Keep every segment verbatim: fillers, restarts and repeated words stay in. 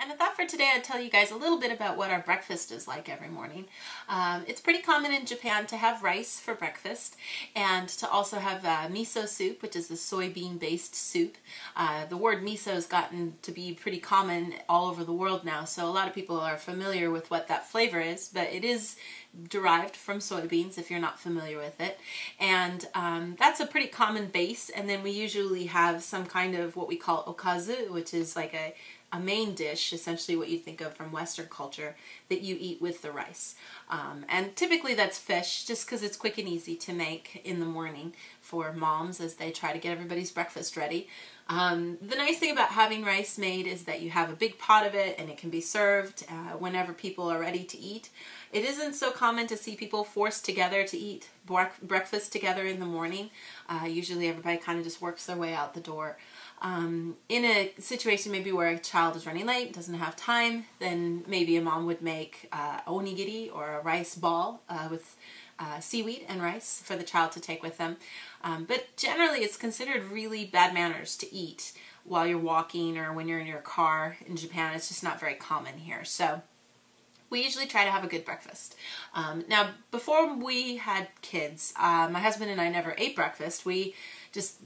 And I thought for today I'd tell you guys a little bit about what our breakfast is like every morning. Um, it's pretty common in Japan to have rice for breakfast and to also have uh, miso soup, which is the soybean-based soup. Uh, the word miso has gotten to be pretty common all over the world now, so a lot of people are familiar with what that flavor is, but it is derived from soybeans if you're not familiar with it. And um, that's a pretty common base, and then we usually have some kind of what we call okazu, which is like a a main dish, essentially what you think of from Western culture, that you eat with the rice. Um, and typically that's fish, just because it's quick and easy to make in the morning for moms as they try to get everybody's breakfast ready. Um, the nice thing about having rice made is that you have a big pot of it and it can be served uh, whenever people are ready to eat. It isn't so common to see people forced together to eat breakfast together in the morning. Uh, usually everybody kind of just works their way out the door. Um, in a situation maybe where a child is running late, doesn't have time, then maybe a mom would make uh, onigiri, or a rice ball uh, with uh, seaweed and rice for the child to take with them. Um, but generally it's considered really bad manners to eat while you're walking or when you're in your car in Japan. It's just not very common here. So we usually try to have a good breakfast. Um, now, before we had kids, uh, my husband and I never ate breakfast. We just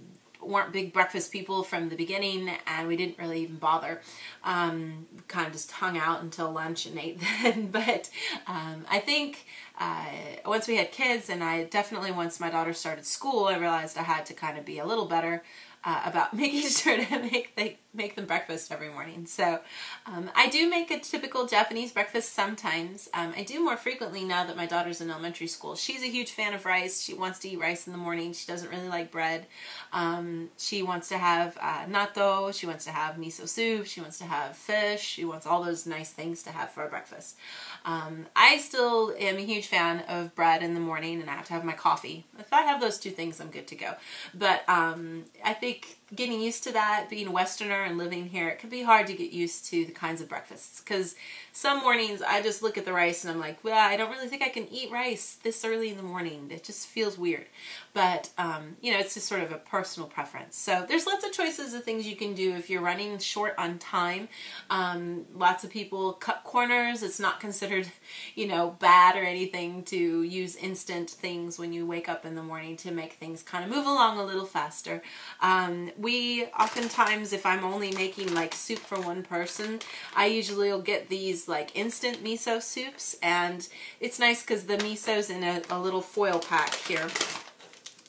weren't big breakfast people from the beginning, and we didn't really even bother. Um, kind of just hung out until lunch and ate then. But um, I think uh, once we had kids, and I definitely once my daughter started school, I realized I had to kind of be a little better uh, about making sure to make the make them breakfast every morning. So um, I do make a typical Japanese breakfast sometimes. Um, I do more frequently now that my daughter's in elementary school. She's a huge fan of rice. She wants to eat rice in the morning. She doesn't really like bread. Um, she wants to have uh, natto. She wants to have miso soup. She wants to have fish. She wants all those nice things to have for breakfast. Um, I still am a huge fan of bread in the morning, and I have to have my coffee. If I have those two things, I'm good to go. But um, I think getting used to that, being a Westerner and living here, it can be hard to get used to the kinds of breakfasts, because some mornings I just look at the rice and I'm like, well, I don't really think I can eat rice this early in the morning. It just feels weird. But um, you know, it's just sort of a personal preference. So there's lots of choices of things you can do if you're running short on time. Um, lots of people cut corners. It's not considered, you know, bad or anything to use instant things when you wake up in the morning to make things kind of move along a little faster. Um, we oftentimes, if I'm only making like soup for one person, I usually will get these like instant miso soups, and it's nice because the miso's in a, a little foil pack here.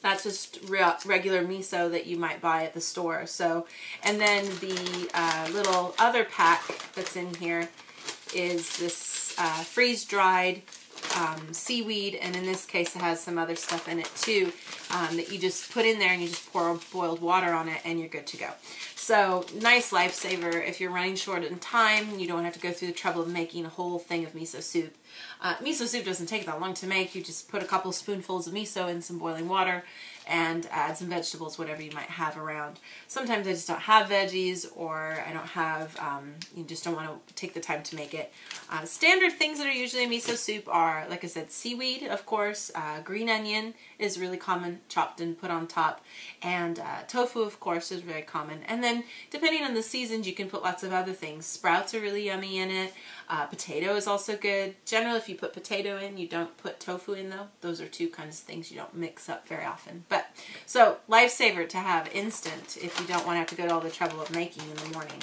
That's just re regular miso that you might buy at the store. So, and then the uh, little other pack that's in here is this uh, freeze-dried um, seaweed, and in this case it has some other stuff in it too, um, that you just put in there and you just pour boiled water on it and you're good to go. So, nice lifesaver if you're running short on time. You don't have to go through the trouble of making a whole thing of miso soup. Uh, miso soup doesn't take that long to make. You just put a couple spoonfuls of miso in some boiling water and add some vegetables, whatever you might have around. Sometimes I just don't have veggies, or I don't have, um, you just don't want to take the time to make it. Uh, standard things that are usually in miso soup are, like I said, seaweed, of course. Uh, green onion is really common, chopped and put on top. And uh, tofu, of course, is very common. And then depending on the seasons, you can put lots of other things. Sprouts are really yummy in it. Uh, potato is also good. Generally, if you put potato in, you don't put tofu in, though. Those are two kinds of things you don't mix up very often. But so, lifesaver to have instant if you don't want to have to go to all the trouble of making in the morning.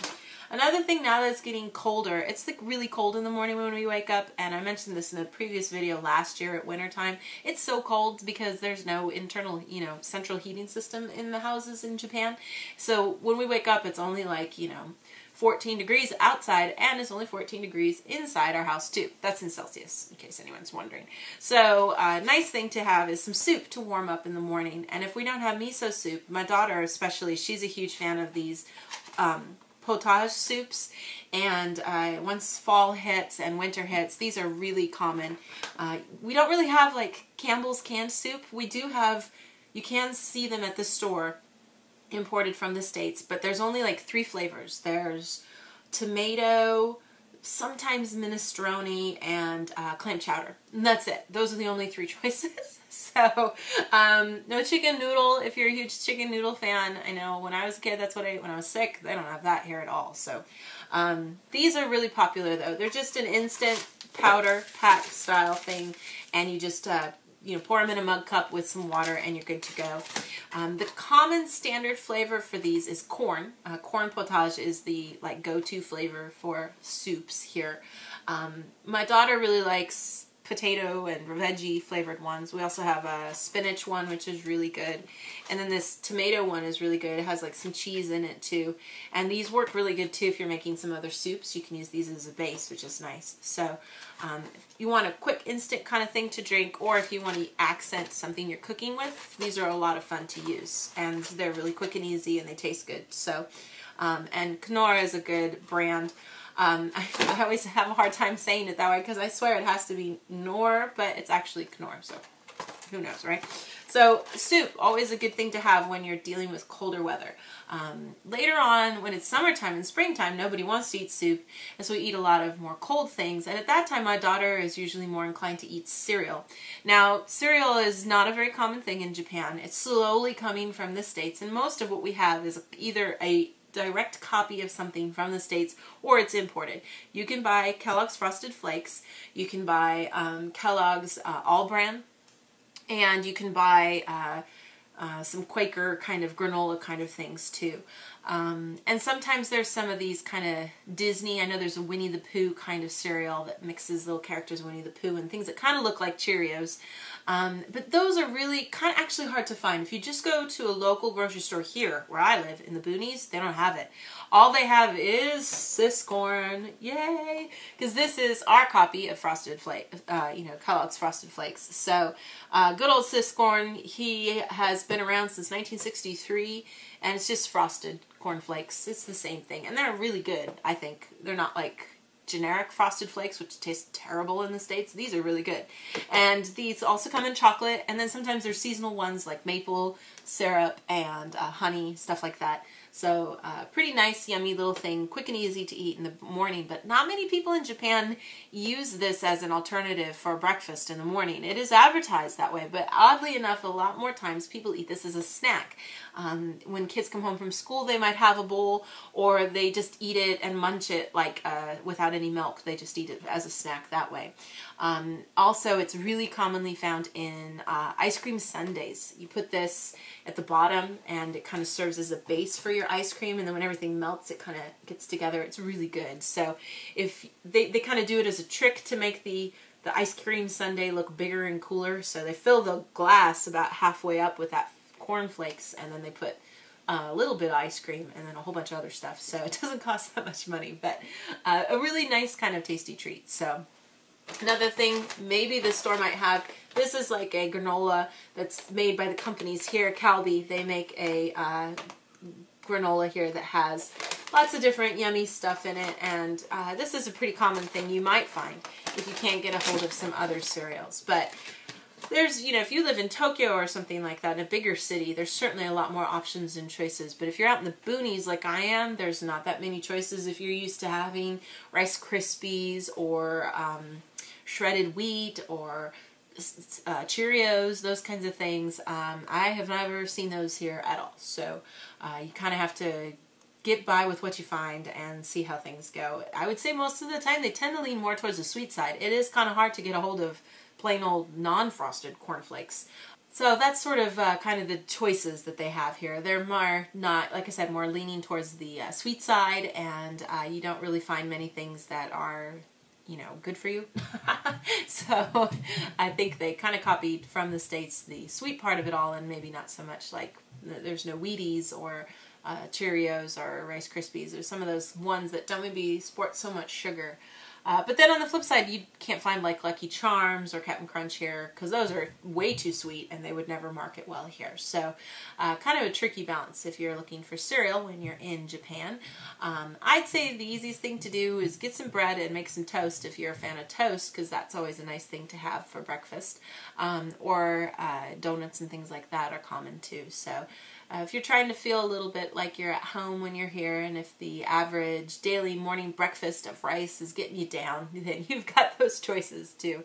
Another thing, now that it's getting colder, it's like really cold in the morning when we wake up, and I mentioned this in a previous video last year at wintertime. It's so cold because there's no internal, you know, central heating system in the houses in Japan. So when we wake up, it's only like, you know, fourteen degrees outside, and it's only fourteen degrees inside our house too. That's in Celsius, in case anyone's wondering. So a uh, nice thing to have is some soup to warm up in the morning. And if we don't have miso soup, my daughter especially, she's a huge fan of these um, potage soups, and uh, once fall hits and winter hits, these are really common. Uh, we don't really have like Campbell's canned soup. We do have, you can see them at the store, imported from the States, but there's only like three flavors. There's tomato, sometimes minestrone, and uh, clam chowder. And that's it. Those are the only three choices. So um, no chicken noodle if you're a huge chicken noodle fan. I know when I was a kid, that's what I ate when I was sick. They don't have that here at all. So um, these are really popular though. They're just an instant powder pack style thing, and you just uh, you know, pour them in a mug cup with some water and you're good to go. Um, the common standard flavor for these is corn. Uh, corn potage is the like go-to flavor for soups here. Um, my daughter really likes potato and veggie flavored ones. We also have a spinach one, which is really good. And then this tomato one is really good. It has like some cheese in it too. And these work really good too if you're making some other soups. You can use these as a base, which is nice. So um, if you want a quick instant kind of thing to drink, or if you want to accent something you're cooking with, these are a lot of fun to use. And they're really quick and easy and they taste good. So, um, and Knorr is a good brand. Um, I, I always have a hard time saying it that way because I swear it has to be Knorr, but it's actually Knorr, so who knows, right? So soup, always a good thing to have when you're dealing with colder weather. Um, later on, when it's summertime and springtime, nobody wants to eat soup, and so we eat a lot of more cold things, and at that time my daughter is usually more inclined to eat cereal. Now, cereal is not a very common thing in Japan. It's slowly coming from the States, and most of what we have is either a direct copy of something from the States, or it's imported. You can buy Kellogg's Frosted Flakes, you can buy um, Kellogg's uh, All Bran, and you can buy uh, uh, some Quaker kind of granola kind of things too. Um, and sometimes there's some of these kind of Disney, I know there's a Winnie the Pooh kind of cereal that mixes little characters, Winnie the Pooh, and things that kind of look like Cheerios. Um, but those are really kind of actually hard to find. If you just go to a local grocery store here, where I live, in the boonies, they don't have it. All they have is Syscorn, yay! Because this is our copy of Frosted Flakes, uh, you know, Kellogg's Frosted Flakes. So, uh, good old Syscorn, he has been around since nineteen sixty-three, and it's just frosted cornflakes. It's the same thing. And they're really good, I think. They're not like generic Frosted Flakes, which taste terrible in the States. These are really good. And these also come in chocolate. And then sometimes there's seasonal ones like maple syrup and uh, honey, stuff like that. So uh, pretty nice, yummy little thing, quick and easy to eat in the morning. But not many people in Japan use this as an alternative for breakfast in the morning. It is advertised that way, but oddly enough, a lot more times people eat this as a snack. Um, when kids come home from school, they might have a bowl, or they just eat it and munch it like uh, without any milk. They just eat it as a snack that way. Um, also, it's really commonly found in uh, ice cream sundaes. You put this at the bottom, and it kind of serves as a base for your Your ice cream, and then when everything melts it kind of gets together. It's really good. So if they, they kind of do it as a trick to make the the ice cream sundae look bigger and cooler, so they fill the glass about halfway up with that cornflakes, and then they put uh, a little bit of ice cream and then a whole bunch of other stuff, so it doesn't cost that much money, but uh, a really nice kind of tasty treat. So another thing maybe the store might have, this is like a granola that's made by the companies here. Calbee, they make a uh, granola here that has lots of different yummy stuff in it, and uh, this is a pretty common thing you might find if you can't get a hold of some other cereals. But there's, you know, if you live in Tokyo or something like that, in a bigger city, there's certainly a lot more options and choices. But if you're out in the boonies like I am, there's not that many choices. If you're used to having Rice Krispies or um, shredded wheat or Uh, Cheerios, those kinds of things. Um, I have never seen those here at all. So uh, you kind of have to get by with what you find and see how things go. I would say most of the time they tend to lean more towards the sweet side. It is kind of hard to get a hold of plain old non-frosted cornflakes. So that's sort of uh, kind of the choices that they have here. They're more not, like I said, more leaning towards the uh, sweet side, and uh, you don't really find many things that are, you know, good for you. So I think they kind of copied from the States the sweet part of it all, and maybe not so much like there's no Wheaties or uh, Cheerios or Rice Krispies or some of those ones that don't maybe sport so much sugar. Uh, but then on the flip side, you can't find like Lucky Charms or Cap'n Crunch here, because those are way too sweet and they would never market well here. So uh, kind of a tricky balance if you're looking for cereal when you're in Japan. Um, I'd say the easiest thing to do is get some bread and make some toast if you're a fan of toast, because that's always a nice thing to have for breakfast. Um, or uh, donuts and things like that are common too. So Uh, if you're trying to feel a little bit like you're at home when you're here, and if the average daily morning breakfast of rice is getting you down, then you've got those choices too.